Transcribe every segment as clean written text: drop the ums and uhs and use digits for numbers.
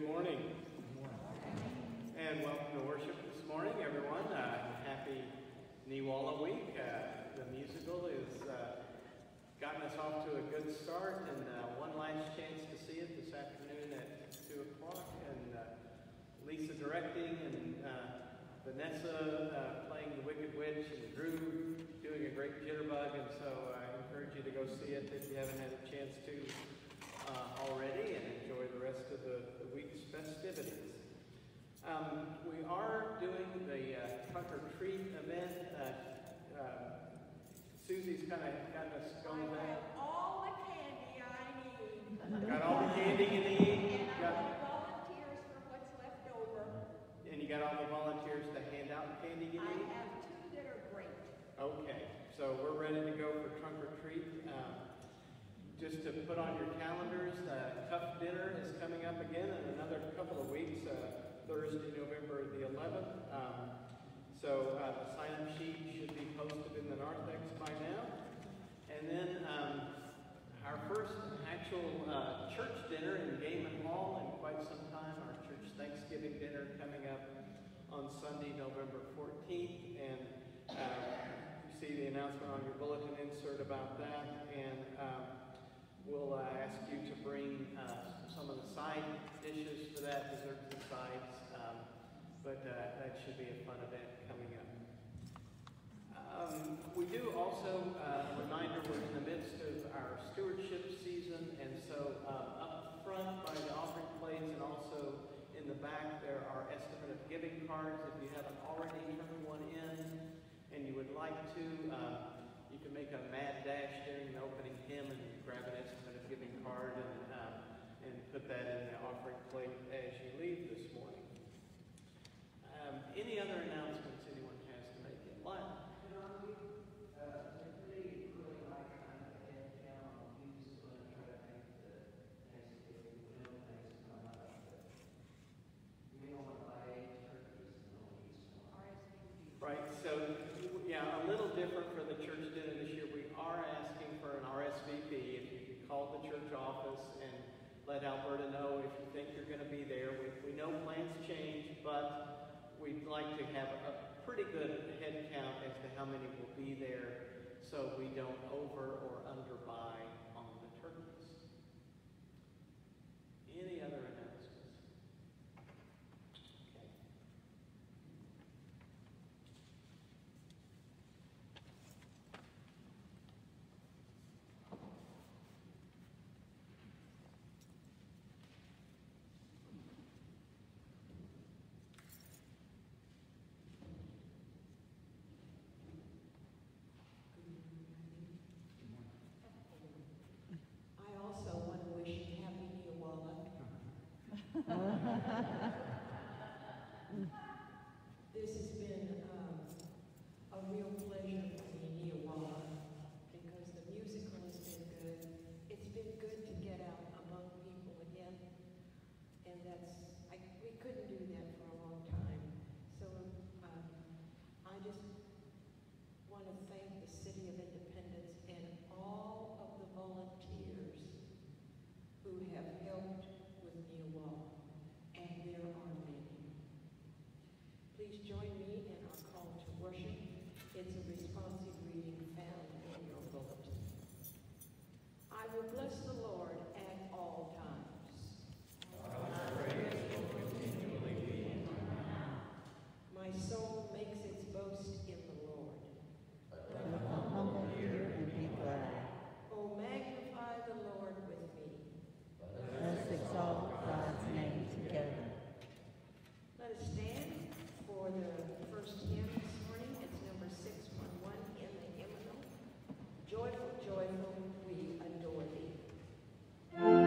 Good morning. And welcome to worship this morning, everyone. Happy Niwala Week. The musical has gotten us off to a good start, and one last chance to see it this afternoon at 2 o'clock. And Lisa directing, and Vanessa playing the Wicked Witch, and Drew doing a great jitterbug. And so I encourage you to go see it if you haven't had a chance to already, and enjoy the rest of the week's festivities. We are doing the trunk or treat event. Susie's kind of got us going back. I got all the candy I need. Got all the candy you need. And I got all the volunteers for what's left over. And you got all the volunteers to hand out the candy you need? I have two that are great. Okay, so we're ready to go for trunk or treat. Just to put on your calendars, Tuff Dinner is coming up again in another couple of weeks, Thursday, November the 11th. So the sign-up sheet should be posted in the Narthex by now. And then our first actual church dinner in Gaiman Hall in quite some time, our church Thanksgiving dinner coming up on Sunday, November 14th. And you see the announcement on your bulletin insert about that. And we'll ask you to bring some of the side dishes for that, desserts and sides, but that should be a fun event coming up. We do also, a reminder, we're in the midst of our stewardship season, and so up front by the offering plates and also in the back there are estimate of giving cards. If you haven't already turned one in and you would like to, you can make a mad dash during the opening hymn and grab an estimate of giving card and put that in the offering plate as you leave this morning. Any other announcements anyone has to make? Right, so yeah, a little different for the church dinner this year. We are asking for an RSVP. If you could call the church office and let Alberta know if you think you're going to be there. We know plans change, but we'd like to have a pretty good head count as to how many will be there so we don't over or under buy on the turkeys. Any other announcements? This has been a real pleasure for me, Niwala, because the musical has been good. It's been good to get out among people again, and we couldn't do that for a long time. So I just want to thank the City of Independence and all of the volunteers who have helped with Niwala. And there are many. Please join me in our call to worship. It's a responsive reading found in your bulletin. I will bless the Lord at all times. God's praise will continually be in my mouth. My soul makes its boast in the Lord. Let the humble hear and be glad. Oh, magnify the Lord with me. Let us exalt God's name together. Let us stand for the first hymn this morning. It's number 611 in the hymnal. Joyful, joyful, we adore thee.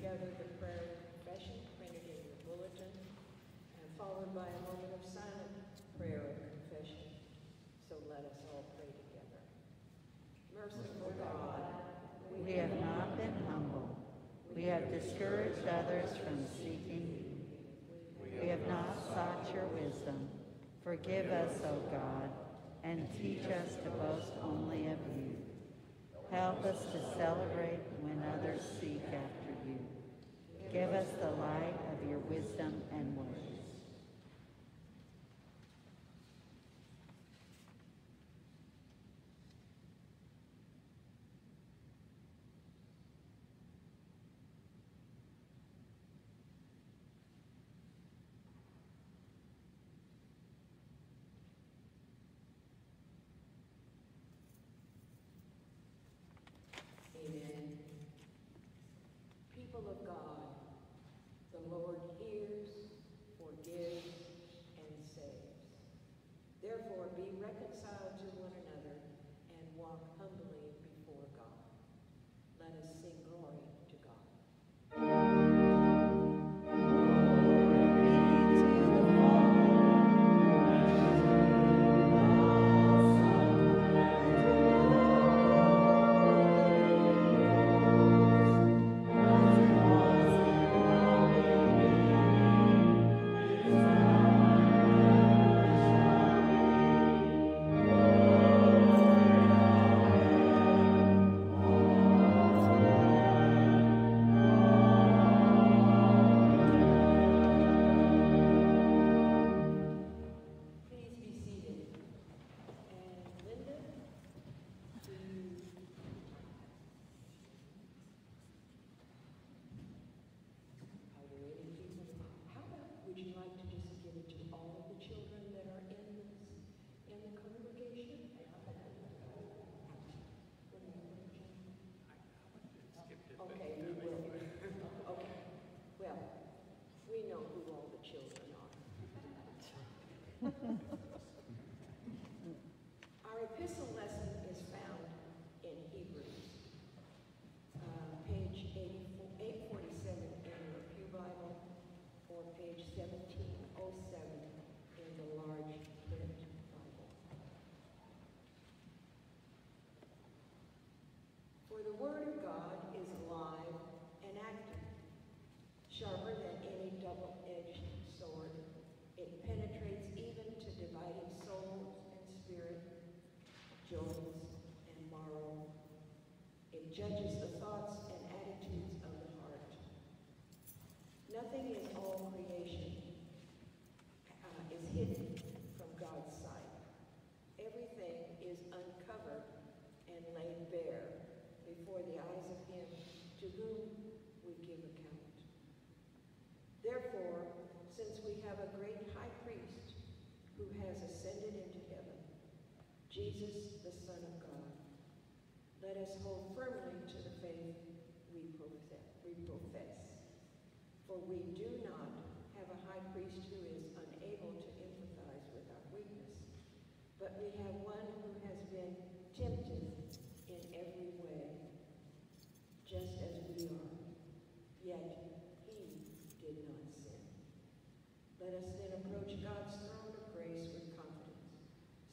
go to the prayer of confession printed in the bulletin, and followed by a moment of silent prayer of confession. So let us all pray together. Merciful God, we have not been humble. We have discouraged others from seeking you. We have not sought your wisdom. Forgive us, O God, and teach us to boast only of you. Help us to celebrate when others seek after you. Give us the light of your wisdom and words. Of God, the Lord hears, forgives, and saves. Therefore, be reconciled to one another and walk humbly before God. Let us sing glory to God. The Word of God is alive and active, sharper than any double-edged sword. It penetrates even to dividing soul and spirit, joints and marrow. It judges the thoughts and attitudes of the heart. Nothing in all creation is hidden from God's sight. Everything is uncovered and laid bare before the eyes of him to whom we give account. Therefore, since we have a great high priest who has ascended into heaven, Jesus, the Son of God, let us hold firmly to the faith we profess. For we do not have a high priest who is unable to empathize with our weakness, but we have one who has been tempted in every way, just as we are, yet he did not sin. Let us then approach God's throne of grace with confidence,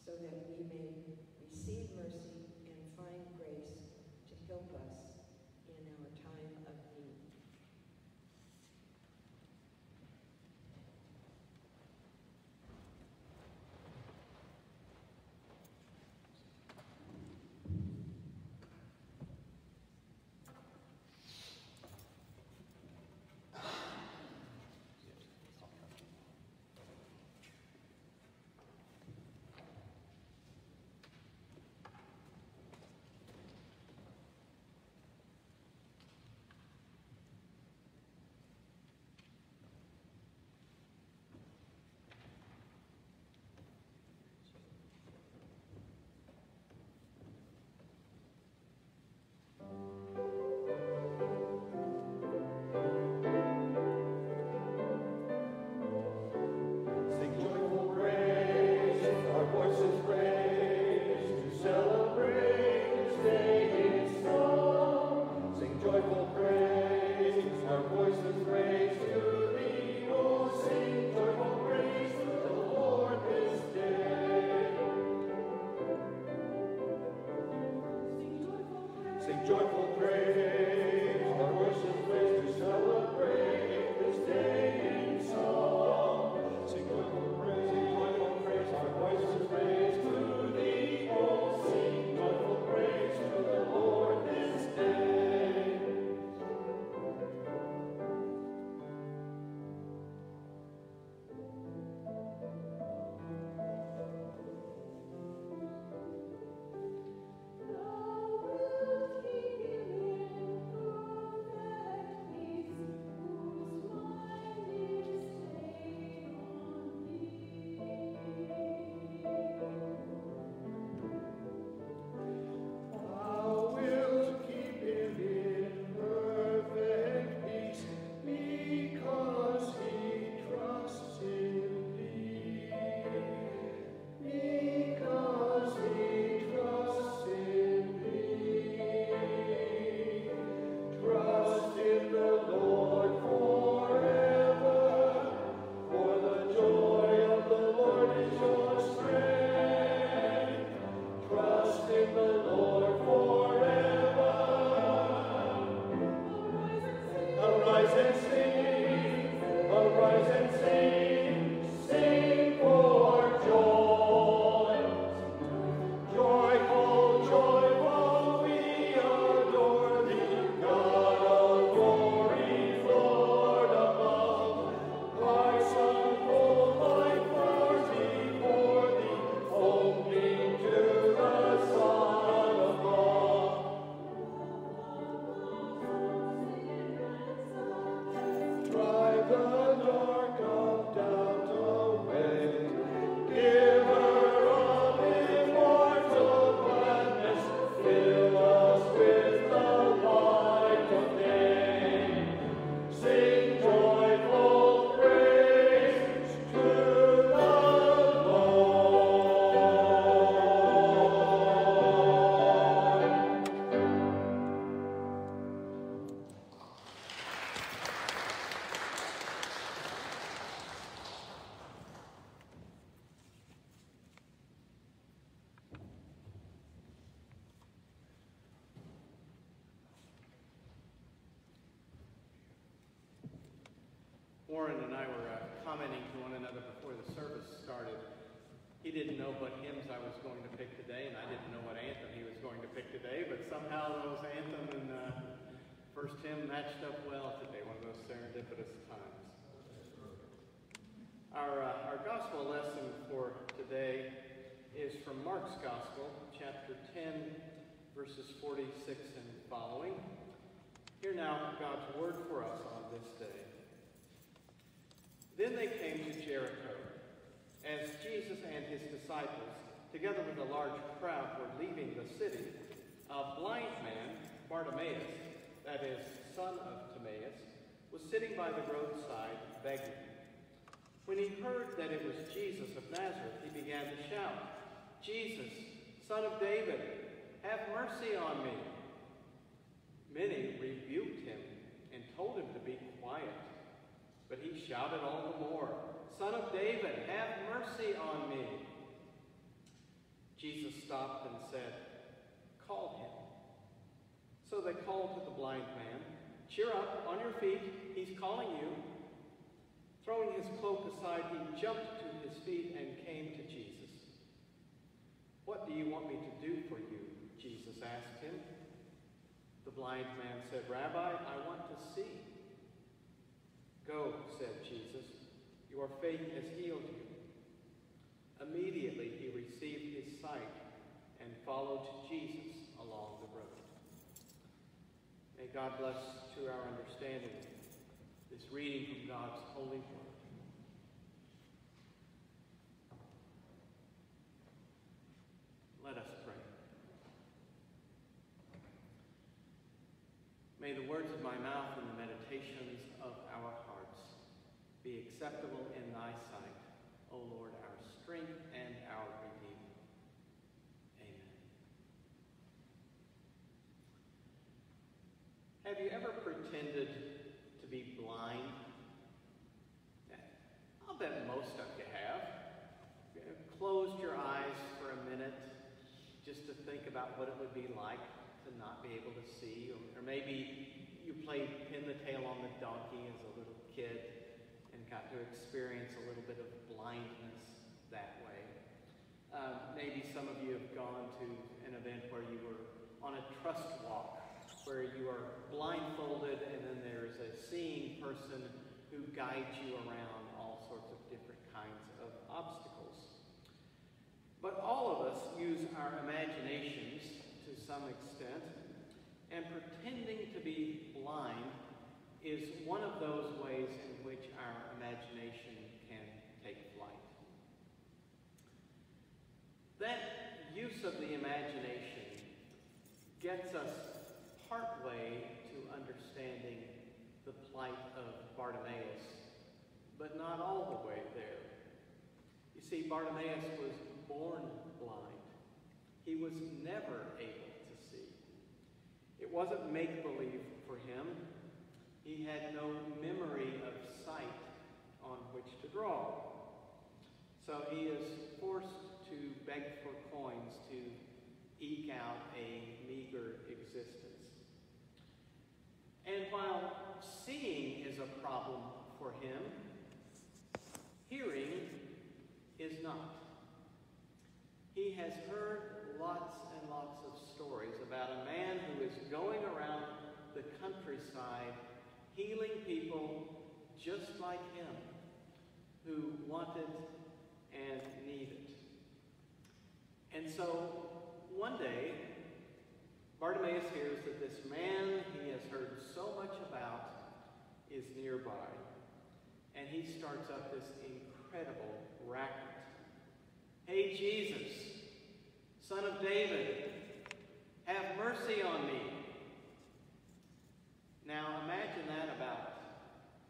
so that we may receive mercy and find grace to help us in our time of need. Sing joyful praise, our worship praise to celebrate this day in song. Sing joyful praise, our voices praise to thee, oh, sing joyful praise to the Lord this day. Warren and I were commenting to one another before the service started. He didn't know what hymns I was going to pick today, and I didn't know what anthem he was going to pick today, but somehow those anthem and first hymn matched up well today, one of those serendipitous times. Our gospel lesson for today is from Mark's Gospel, chapter 10, verses 46 and following. Hear now God's word for us on this day. Then they came to Jericho. As Jesus and his disciples, together with a large crowd, were leaving the city, a blind man, Bartimaeus, that is, son of Timaeus, was sitting by the roadside begging. When he heard that it was Jesus of Nazareth, he began to shout, "Jesus, son of David, have mercy on me." Many rebuked him and told him to be quiet. But he shouted all the more, "Son of David, have mercy on me." Jesus stopped and said, "Call him." So they called to the blind man, "Cheer up, on your feet, he's calling you." Throwing his cloak aside, he jumped to his feet and came to Jesus. "What do you want me to do for you?" Jesus asked him. The blind man said, "Rabbi, I want to see." "Go," said Jesus, "your faith has healed you." Immediately he received his sight and followed Jesus along the road. May God bless to our understanding this reading from God's holy word. Let us pray. May the words of my mouth and the meditations of our be acceptable in thy sight, O Lord, our strength and our redeemer. Amen. Have you ever pretended to be blind? I'll bet most of you have. Closed your eyes for a minute just to think about what it would be like to and not be able to see, or maybe you played pin the tail on the donkey as a little kid and got to experience a little bit of blindness that way. Maybe some of you have gone to an event where you were on a trust walk, where you are blindfolded and then there's a seeing person who guides you around all sorts of different kinds of obstacles. But all of us use our imaginations to some extent, and pretending to be blind is one of those ways in which our imagination can take flight. That use of the imagination gets us partway to understanding the plight of Bartimaeus, but not all the way there. You see, Bartimaeus was born blind. He was never able to see. It wasn't make-believe for him. He had no memory of sight on which to draw. So he is forced to beg for coins to eke out a meager existence. And while seeing is a problem for him, hearing is not. He has heard lots and lots of stories about a man who is going around the countryside healing people just like him, who want it and need it. And so one day, Bartimaeus hears that this man he has heard so much about is nearby, and he starts up this incredible racket. "Hey Jesus, Son of David, have mercy on me." Now imagine that about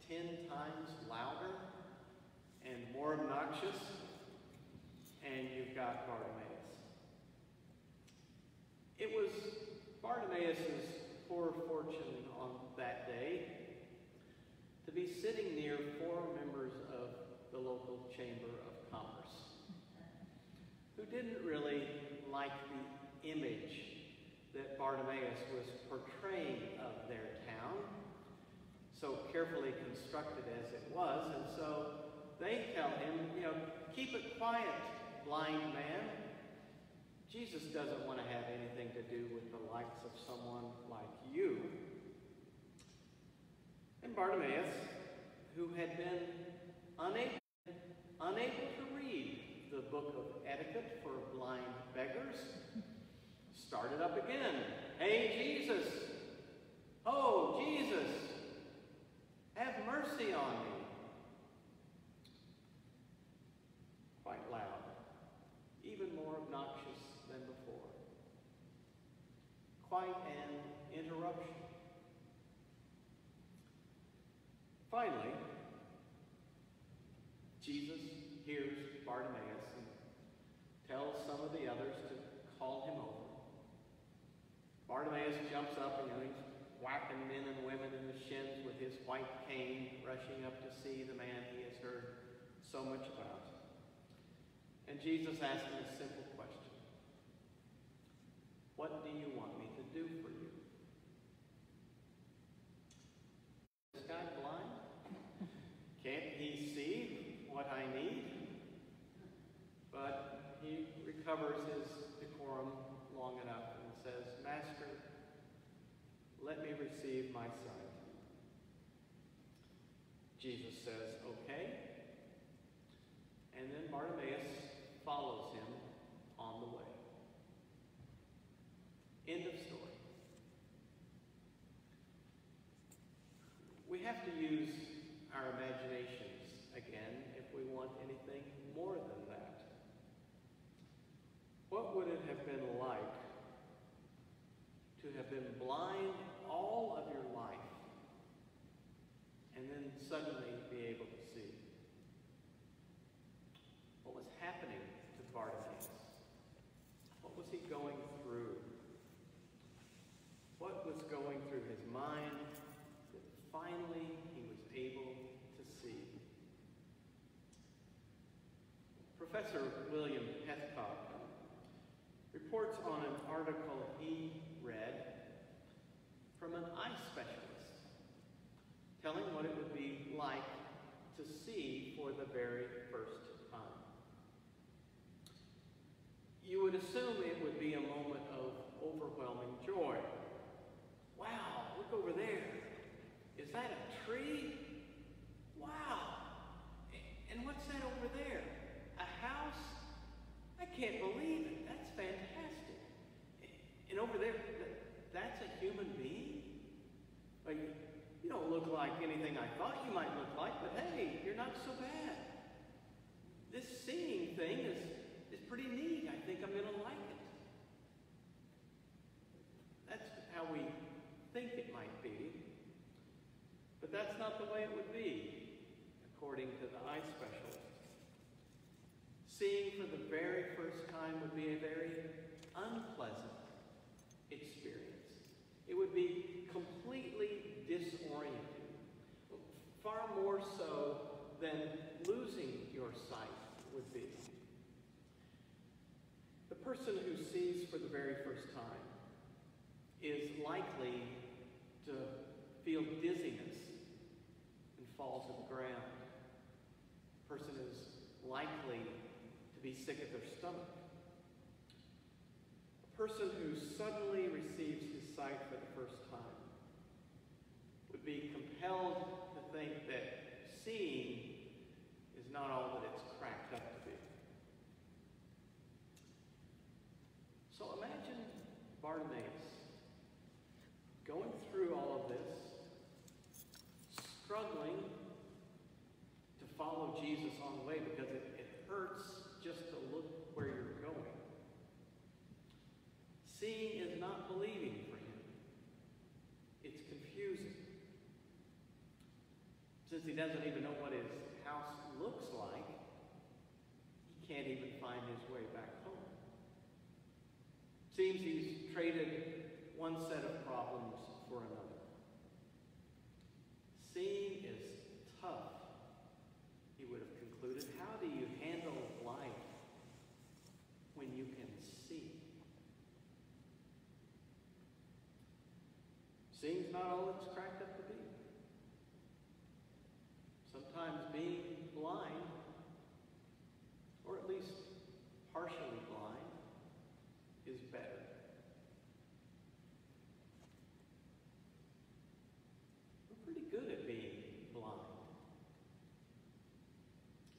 10 times louder and more obnoxious, and you've got Bartimaeus. It was Bartimaeus' poor fortune on that day to be sitting near 4 members of the local Chamber of Commerce who didn't really like the image that Bartimaeus was portraying of their town, so carefully constructed as it was, and so they tell him, you know, "Keep it quiet, blind man. Jesus doesn't want to have anything to do with the likes of someone like you." And Bartimaeus, who had been unable to read the book of etiquette for blind beggars, started up again. "Hey, Jesus! Oh, Jesus! Have mercy on me!" Quite loud, even more obnoxious than before. Quite an interruption. Finally, Jesus hears Bartimaeus and tells some of the others to call him over. Bartimaeus jumps up and he's whacking men and women in the shins with his white cane, rushing up to see the man he has heard so much about. And Jesus asked him a simple question. "What do you want me to do for you?" Is this guy blind? Can't he see what I need? But he recovers his decorum long enough and says, "Master, let me receive my sight." Jesus says, "Okay." And then Bartimaeus follows him on the way. End of story. We have to use our imaginations again if we want anything more than that. What would it have been like to have been blind all of your life and then suddenly be able to see? What was happening to Bartimaeus? What was he going through? What was going through his mind that finally he was able to see? Professor William Hethcock reports on an article he read from an eye specialist, telling what it would be like to see for the very first time. You would assume it would be a moment of overwhelming joy. Wow, look over there. Is that a tree? Wow. And what's that over there? A house? I can't believe it. That's fantastic. And over there, that's a human being? Like, you don't look like anything I thought you might look like, but hey, you're not so bad. This seeing thing is pretty neat. I think I'm going to like it. That's how we think it might be. But that's not the way it would be, according to the eye specialist. Seeing for the very first time would be a very unpleasant experience. It would be completely disorienting, far more so than losing your sight would be. The person who sees for the very first time is likely to feel dizziness and fall to the ground. The person is likely to be sick at their stomach. A person who suddenly receives his sight for the first time would be compelled to think that seeing is not all that it's cracked up to be. So imagine Bartimaeus going through all of this, struggling to follow Jesus on the way because it hurts just to look where you're going. Seeing is not believing for him. It's confusing. Since he doesn't even know what his house looks like, he can't even find his way back home. Seems he's traded one set of problems for another. Seeing is tough, he would have concluded. How do you handle life when you can see? Seeing's not all it's cracked up to be. Sometimes being blind, or at least partially blind, is better. We're pretty good at being blind.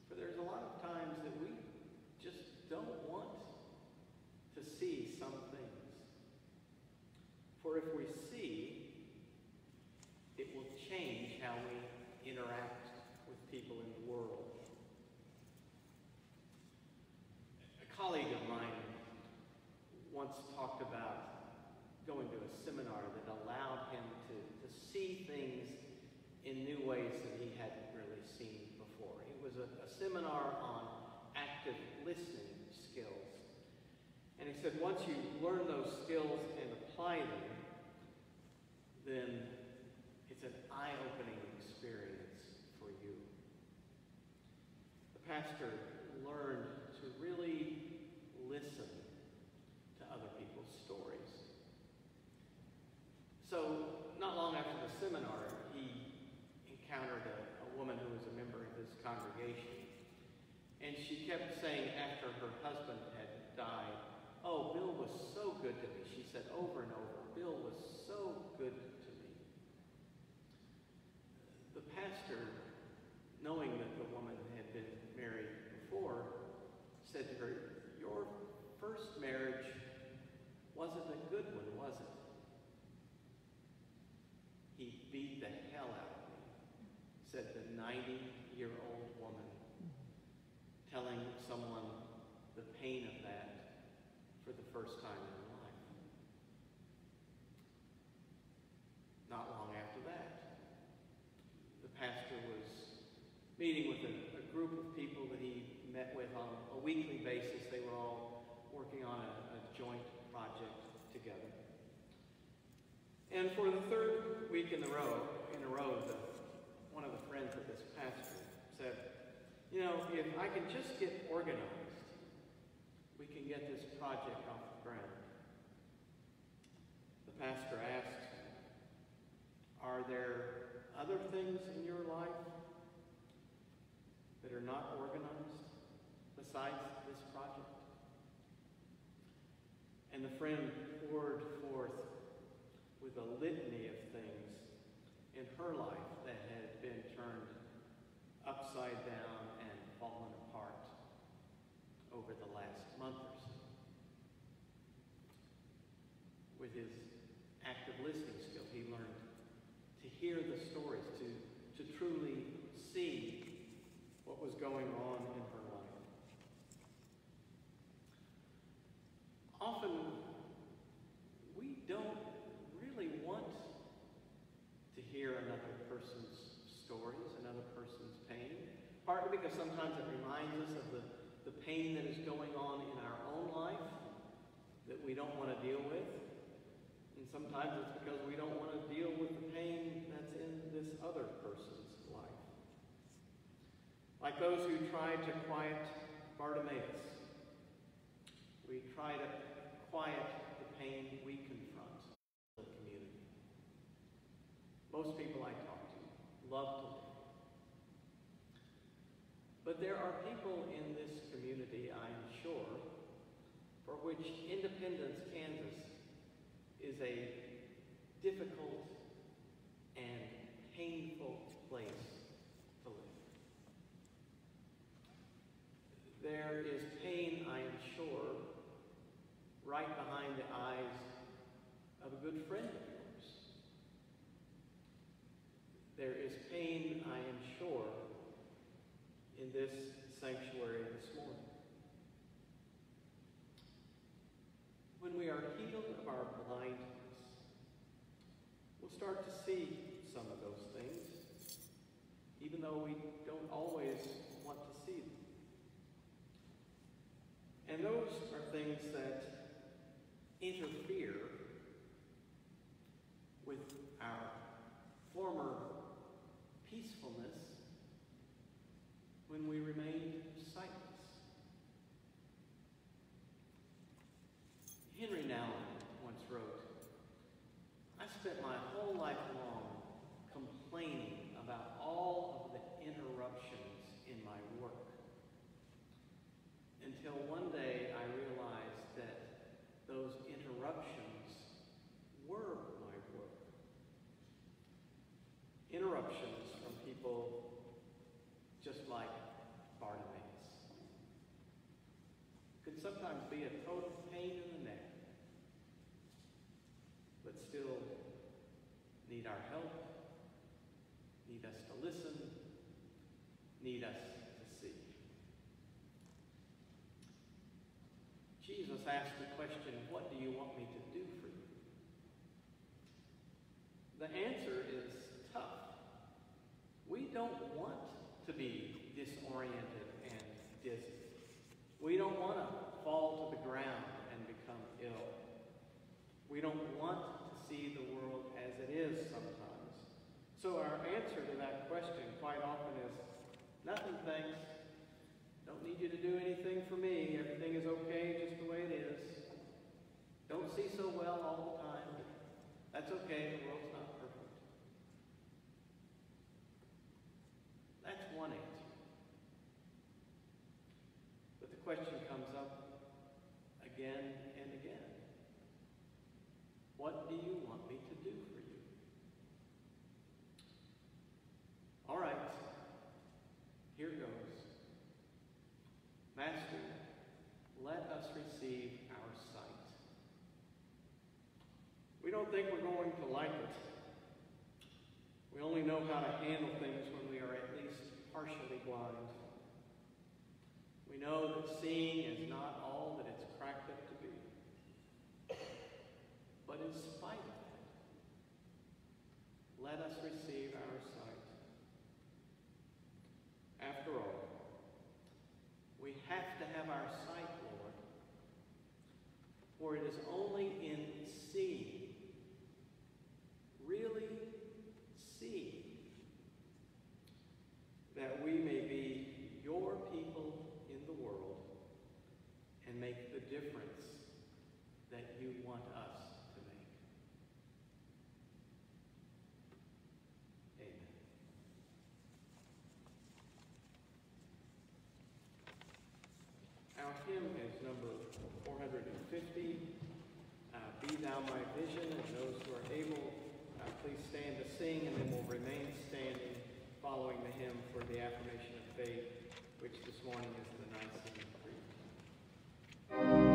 But there's a lot of times that we just don't want to see some things. For if we see, it will change how we interact with people in the world. A colleague of mine once talked about going to a seminar that allowed him to see things in new ways that he hadn't really seen before. It was a seminar on active listening skills. And he said once you learn those skills and apply them, then it's an eye-opening experience for you. The pastor learned to really listen to other people's stories. So, not long after the seminar, he encountered a woman who was a member of his congregation. And she kept saying after her husband had died, "Oh, Bill was so good to me." She said over and over, "Bill was so good to me." The pastor, knowing that the woman had been married before, said to her, "Your first marriage wasn't a good one, was it?" "He beat the hell out of me," said the 90-year-old woman, telling someone the pain of that for the first time in her life. Not long after that, the pastor was meeting with a group of people that he met with on a weekly basis. They were all working on a joint project together. And for the third week in a row, one of the friends of this pastor said, "You know, if I can just get organized, we can get this project off the ground." areas in your life that are not organized besides this project? And the friend poured forth with a litany of things in her life that had been turned upside down and fallen apart over the last month or so. With his active listening skill, he learned to hear the stories, to truly see what was going on in her life. Often, we don't really want to hear another person's stories, another person's pain, partly because sometimes it reminds us of the pain that is going on in our own life that we don't want to deal with. And sometimes it's because we don't want to deal with the pain that's in this other person's life. Like those who tried to quiet Bartimaeus, we try to quiet the pain we confront in the community. Most people I talk to love to live. But there are people in this community, I'm sure, for which Independence, Kansas is a difficult and painful place to live. There is pain, I am sure, right behind the eyes of a good friend of yours. There is pain, I am sure, in this sanctuary this morning. When we are healed of our blindness, we'll start to see some of those things, even though we don't always want to see them. And those are things that interfere with our former peacefulness when we remain sightless. Henry Nouwen once wrote, "I spent my whole life long complaining about all of the interruptions in my work, until one day I realized that those interruptions were my work." Interruptions from people just like Bartimaeus could sometimes be a total pain in the neck, but still need our help, need us to listen, need us to see. Jesus asked the question, "What do you want me to do for you?" The answer is tough. We don't want to be disoriented and dizzy. We don't want to fall to the ground and become ill. We don't want to see the world as it is sometimes. So our answer to that question quite often is, "Nothing, thanks. Don't need you to do anything for me. Everything is okay just the way it is. Don't see so well all the time. That's okay, the world's not perfect." That's one answer. But the question comes up again and again. What do you want me to do for you? All right, here goes. Master, let us receive our sight. We don't think we're going to like it. We only know how to handle things when we are at least partially blind. We know that seeing is not all that it's cracked up to be. But in spite of that, let us receive our sight. After all, we have to have our sight, Lord, for it is only in seeing, really seeing, that we may be your people in the world and make the difference that you want us to make. Amen. 50. Be Thou My Vision, and those who are able, please stand to sing, and then we'll remain standing following the hymn for the affirmation of faith, which this morning is the Nicene Creed.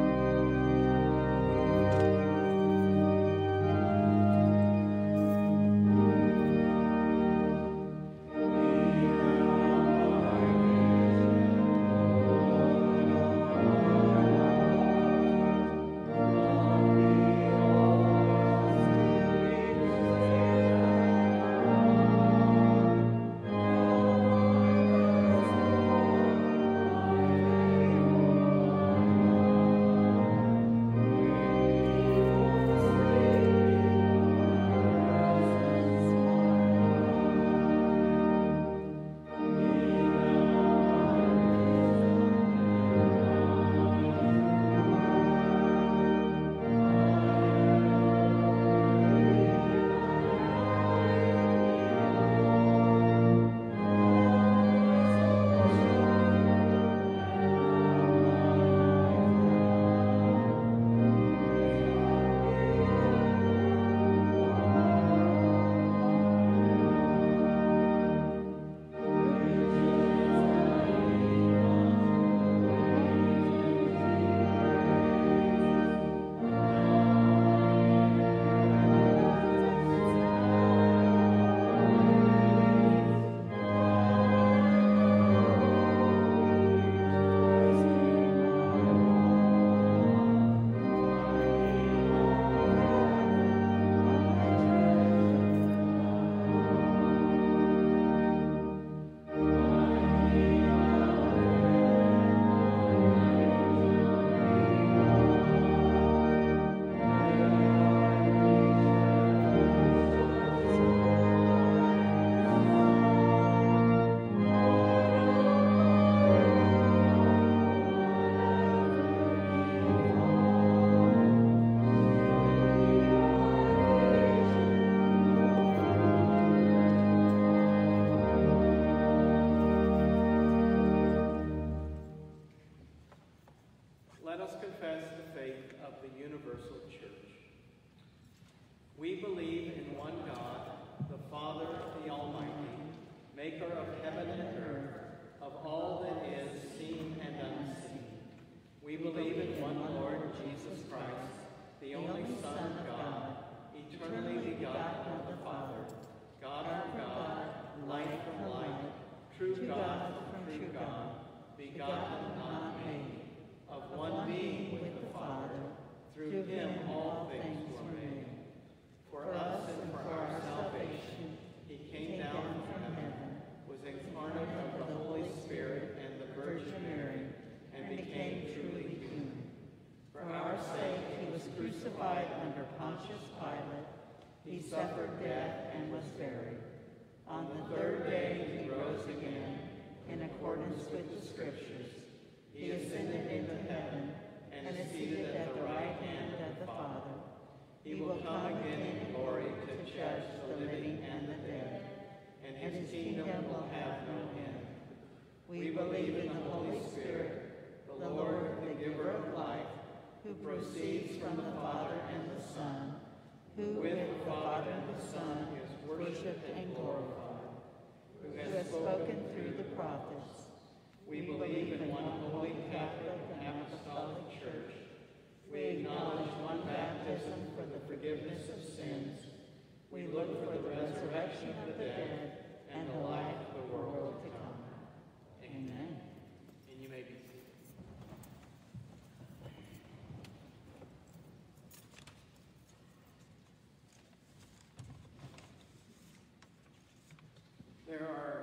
There are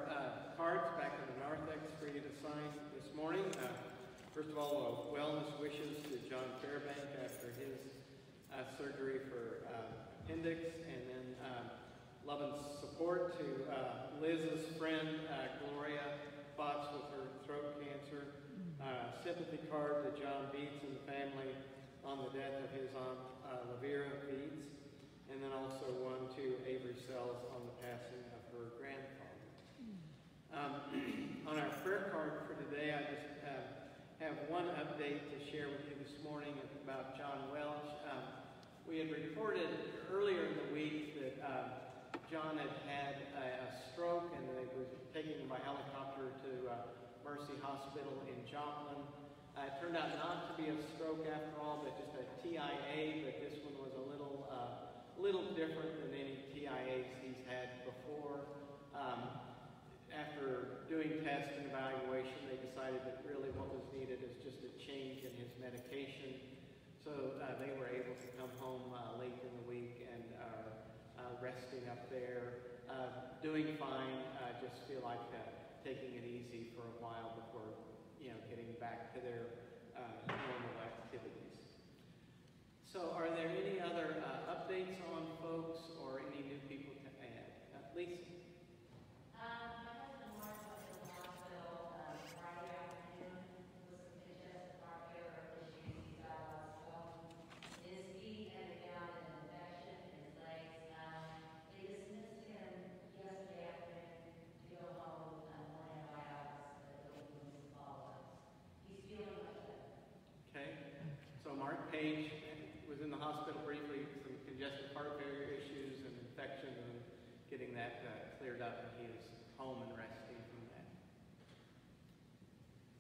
cards back in the Narthex for you to sign this morning. First of all, wellness wishes to John Fairbank after his surgery for appendix, and then love and support to Liz's friend, Gloria Fox, with her throat cancer. Sympathy card to John Beats and the family on the death of his aunt, Lavera Beats, and then also one to Avery Sells on the passing of her grandfather. On our prayer card for today, I just have one update to share with you this morning about John Welch. We had reported earlier in the week that John had had a stroke and they were taking him by helicopter to Mercy Hospital in Joplin. It turned out not to be a stroke after all, but just a TIA, but this one was a little different than any TIAs he's had before. After doing tests and evaluation, they decided that really what was needed is just a change in his medication. So they were able to come home late in the week and resting up there, doing fine. Just feel like taking it easy for a while before, you know, getting back to their normal activities. So, are there any other updates on folks or any new people to add? Lisa. My husband Mark was in the hospital Friday afternoon with some pictures of our care issues he's got on his phone. His feet had gotten an infection in his legs. They dismissed him yesterday afternoon to go home with one antibiotics that they'll do some follow-ups. He's feeling much better. Okay. So Mark Page was in the hospital briefly with some congestive heart failure issues and infection, and getting that cleared up, and he is home and resting from that.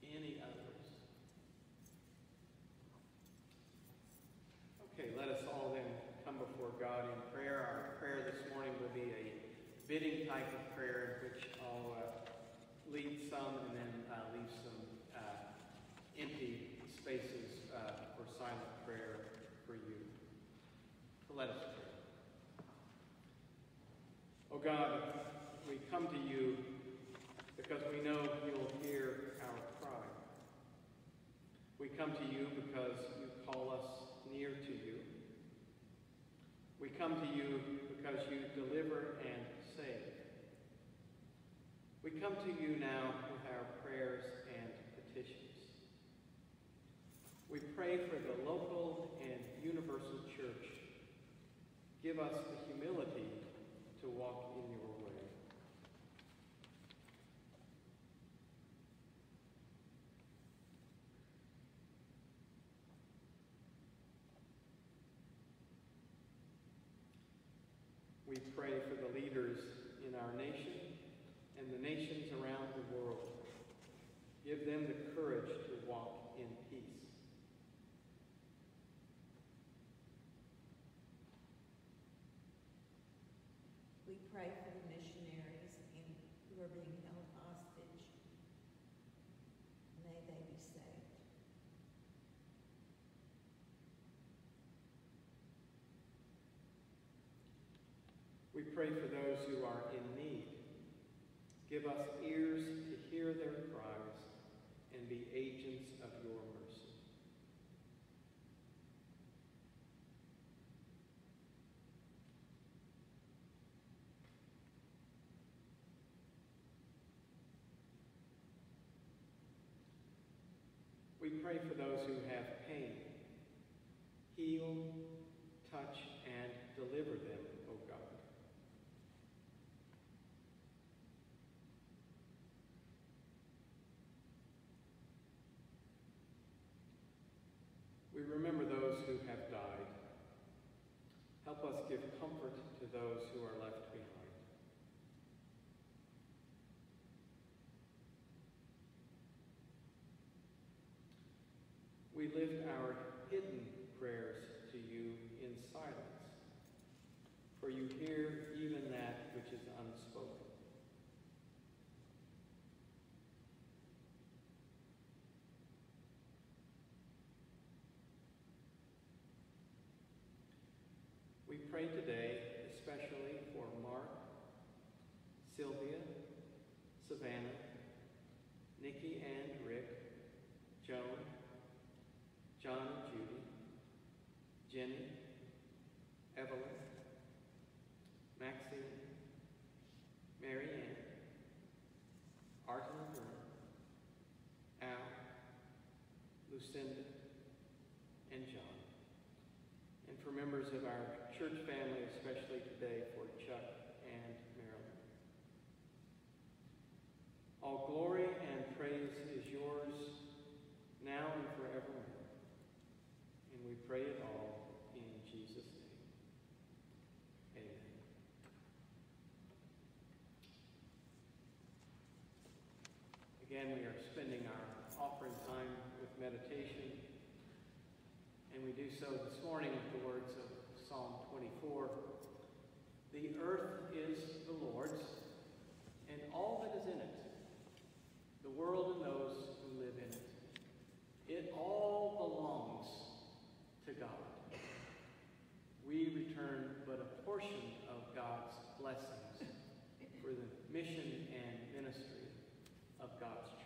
Any others? Okay, let us all then come before God in prayer. Our prayer this morning will be a bidding type of prayer in which I'll lead some and then leave some empty spaces for silent prayer for you. So let us pray. Oh God, we come to you because we know you'll hear our cry. We come to you because you call us near to you. We come to you because you deliver and save. We come to you now with our prayers and petitions. We pray for the local and universal church. Give us the humility to walk in your way. We pray for the leaders in our nation and the nations around the world. Give them the courage to walk in peace. We pray for the missionaries who are being held hostage. May they be saved. We pray for those who are in need. Give us ears to hear their cries and be agents of your mercy. We pray for those who have pain. Heal, touch, and deliver them, O God. We remember those who have died. Help us give comfort to those who are left behind. We lift our hidden prayers to you in silence, for you hear even that which is unspoken. We pray today especially for Mark, Sylvia, Savannah, Nikki and Rick, Joan, John and Judy, Jenny, Evelyn, Maxine, Mary Ann, Art and Vern, Al, Lucinda, and John. And for members of our church family, especially today for Chuck and Marilyn. All glory and praise is yours now pray it all in Jesus' name. Amen. Again, we are spending our offering time with meditation, and we do so this morning with the words of Psalm 24. The earth is the Lord's, and all that is in it, the world and those who live in it. It all belongs to God. We return but a portion of God's blessings for the mission and ministry of God's church.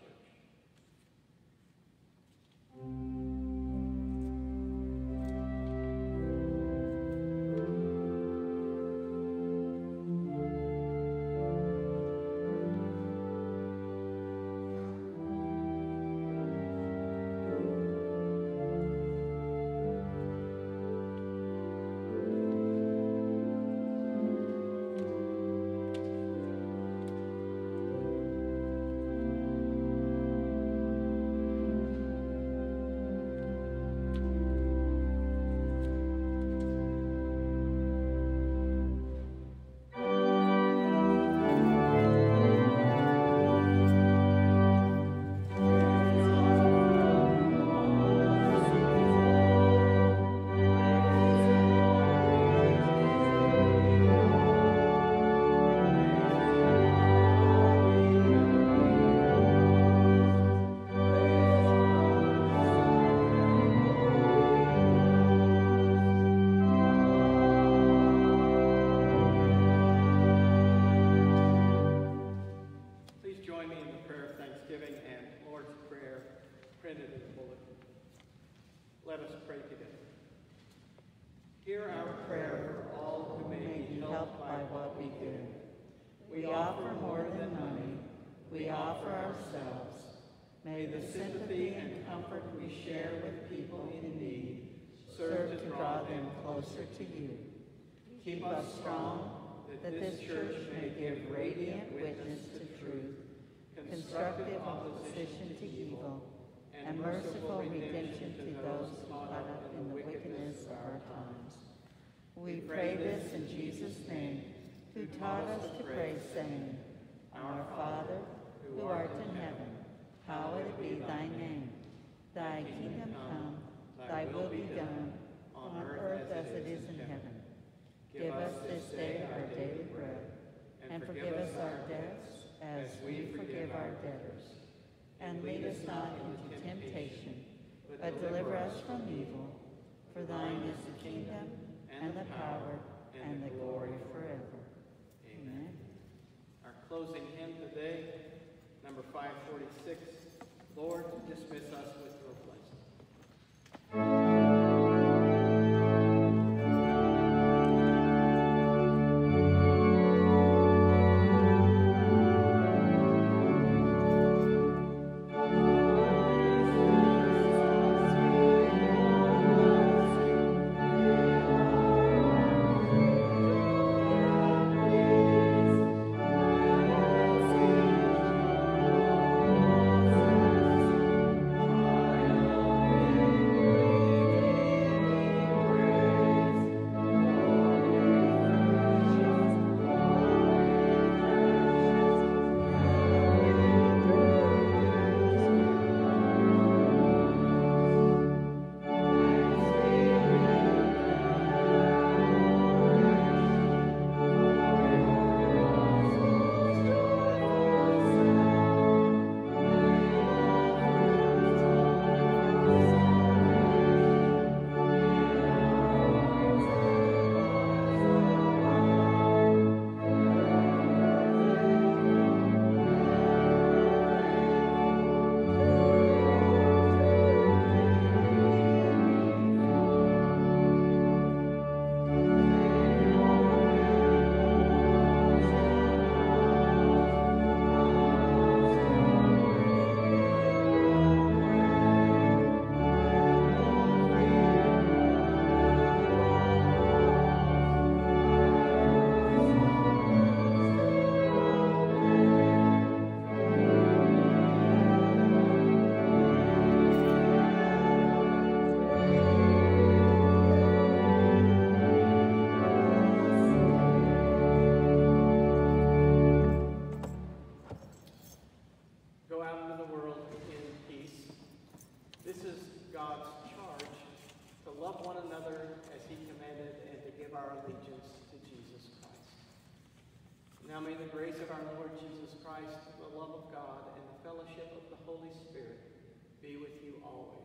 To you. Keep us strong, that this church may give radiant witness to truth, constructive opposition to evil, and merciful redemption to those caught up in the wickedness of our times. We pray this in Jesus' name, who taught us to pray, saying, Our Father, who art in heaven, hallowed be thy name. Thy kingdom come, thy will be done, on earth as it is in heaven. Give us this day our daily bread, and forgive us our debts as we forgive our debtors. And lead us not into temptation, but deliver us from evil. For thine is the kingdom, and the power, and the glory forever. Amen. Our closing hymn today, number 546, Lord, dismiss us with your blessing. allegiance to Jesus Christ. Now may the grace of our Lord Jesus Christ, the love of God, and the fellowship of the Holy Spirit be with you always.